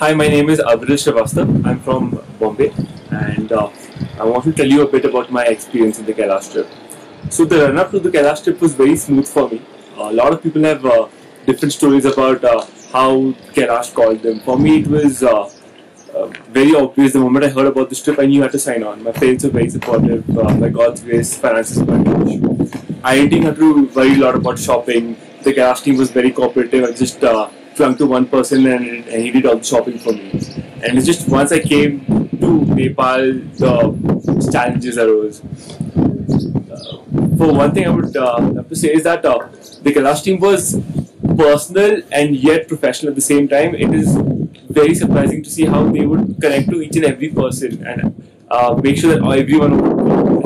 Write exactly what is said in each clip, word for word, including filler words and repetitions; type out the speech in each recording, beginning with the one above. Hi, my name is Aviral Srivastava. I'm from Bombay, and uh, I want to tell you a bit about my experience in the Kailash trip. So the run-up to the Kailash trip was very smooth for me. A lot of people have uh, different stories about uh, how Kailash called them. For me, it was uh, uh, very obvious. The moment I heard about this trip, I knew I had to sign on. My parents were very supportive. Uh, by God's grace, finances were not an issue. I didn't have to worry a lot about shopping. The Kailash team was very cooperative. I just uh, clung to one person and, and he did all the shopping for me. And it's just once I came to Nepal, the challenges arose. Uh, for one thing I would uh, have to say is that uh, the Kailash team was personal and yet professional at the same time. It is very surprising to see how they would connect to each and every person and uh, make sure that everyone would go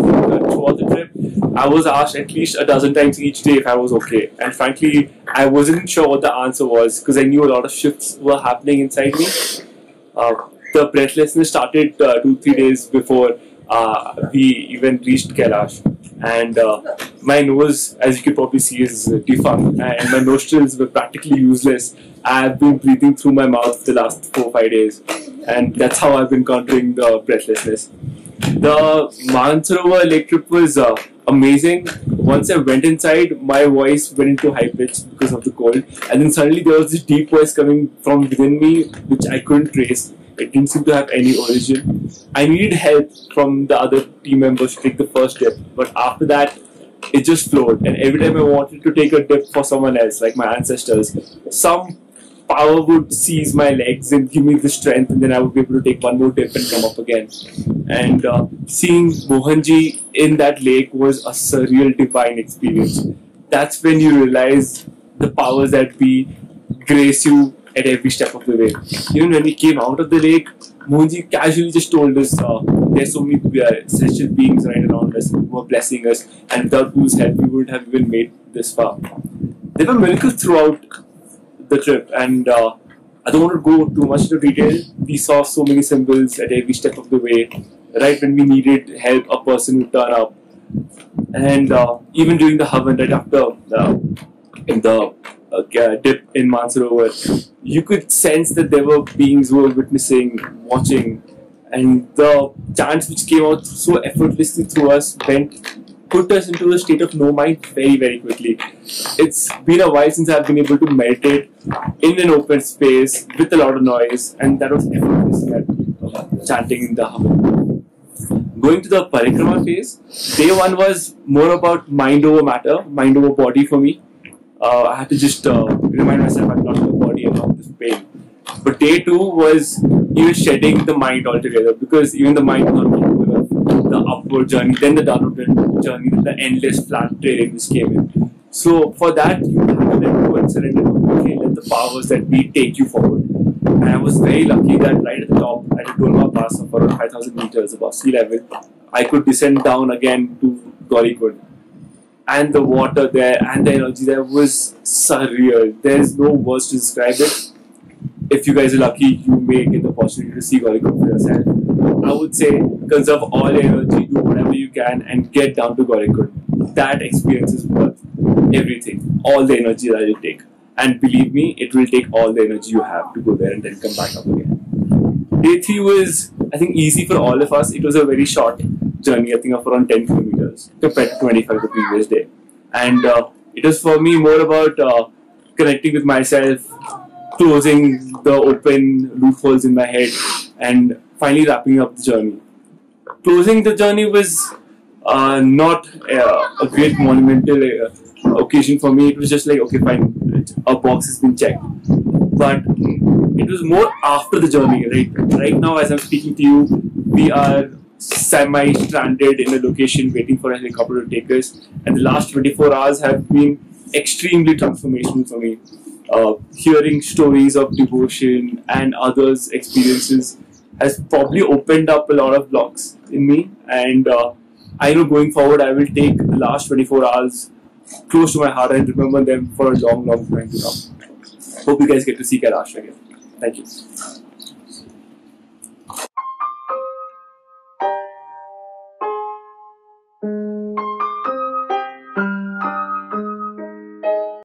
throughout the trip. I was asked at least a dozen times each day if I was okay, and frankly I wasn't sure what the answer was because I knew a lot of shifts were happening inside me. Uh, the breathlessness started uh, two, three days before uh, we even reached Kailash, and uh, my nose, as you can probably see, is defunct and my nostrils were practically useless. I have been breathing through my mouth the last four, five days, and that's how I've been countering the breathlessness. The Mansarovar lake trip was uh, amazing. Once I went inside, my voice went into high pitch because of the cold, and then suddenly there was this deep voice coming from within me which I couldn't trace. It didn't seem to have any origin. I needed help from the other team members to take the first dip, but after that it just flowed, and every time I wanted to take a dip for someone else, like my ancestors, some power would seize my legs and give me the strength, and then I would be able to take one more dip and come up again. And uh, seeing Mohanji in that lake was a surreal, divine experience. That's when you realize the powers that be grace you at every step of the way. Even when we came out of the lake, Mohanji casually just told us uh, there's so many uh, celestial beings right around us who are blessing us, and without whose help we wouldn't have even made this far. There were miracles throughout the trip, and uh, I don't want to go too much into detail. We saw so many symbols at every step of the way. Right when we needed help, a person would turn up, and uh, even during the Havan, right after uh, in the uh, dip in Mansarovar, you could sense that there were beings who were witnessing, watching, and the chants which came out so effortlessly through us went put us into a state of no mind very, very quickly. It's been a while since I've been able to meditate in an open space with a lot of noise, and that was effortless at chanting in the Havan. Going to the Parikrama phase, day one was more about mind over matter, mind over body for me. Uh, I had to just uh, remind myself I'm not in the body, I'm not in this pain. But day two was even shedding the mind altogether, because even the mind was not the upward journey, then the downward journey, then the endless flat trailing which came in. So for that, you have to let go and surrender completely, let the powers that be take you forward. And I was very lucky that right at the top, at the Dolma Pass of around five thousand meters above sea level, I could descend down again to Gaurikund. And the water there and the energy there was surreal. There is no words to describe it. If you guys are lucky, you may get the opportunity to see Gaurikund for yourself. I would say conserve all energy, do whatever you can, and get down to Gaurikund. That experience is worth everything, all the energy that you take. And believe me, it will take all the energy you have to go there and then come back up again. Day three was, I think, easy for all of us. It was a very short journey, I think, of around ten kilometers compared to twenty-five the previous day. And uh, it was for me more about uh, connecting with myself, closing the open loopholes in my head, and finally wrapping up the journey. Closing the journey was uh, not uh, a great monumental uh, occasion for me. It was just like, okay, fine, a box has been checked. But it was more after the journey, right? Right now, as I'm speaking to you, we are semi-stranded in a location waiting for a helicopter to take us. And the last twenty-four hours have been extremely transformational for me. Uh, hearing stories of devotion and others' experiences has probably opened up a lot of blocks in me, and uh, I know going forward I will take the last twenty-four hours close to my heart and remember them for a long, long time to come. Hope you guys get to see Kailash again. Thank you.